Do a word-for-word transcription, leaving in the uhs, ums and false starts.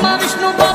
Brahma Vishnu